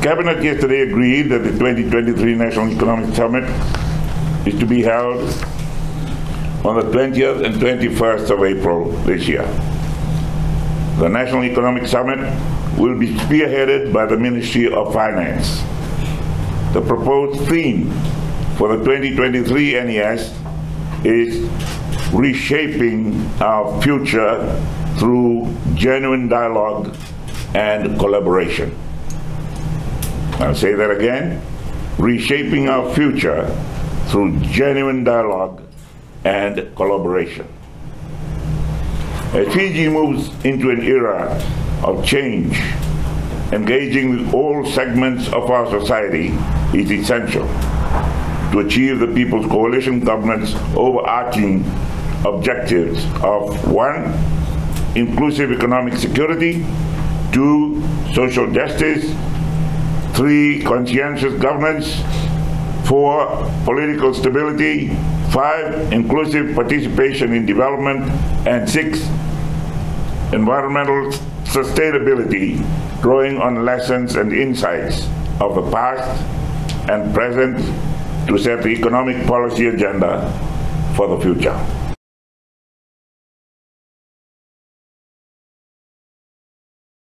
Cabinet yesterday agreed that the 2023 National Economic Summit is to be held on the 20th and 21st of April this year. The National Economic Summit will be spearheaded by the Ministry of Finance. The proposed theme for the 2023 NES is reshaping our future through genuine dialogue and collaboration. I'll say that again, reshaping our future through genuine dialogue and collaboration. As Fiji moves into an era of change, engaging with all segments of our society is essential to achieve the People's Coalition Government's overarching objectives of 1. Inclusive economic security, 2. Social justice, 3. Conscientious governance, 4. Political stability, 5. Inclusive participation in development, and 6. Environmental sustainability, drawing on lessons and insights of the past and present to set the economic policy agenda for the future.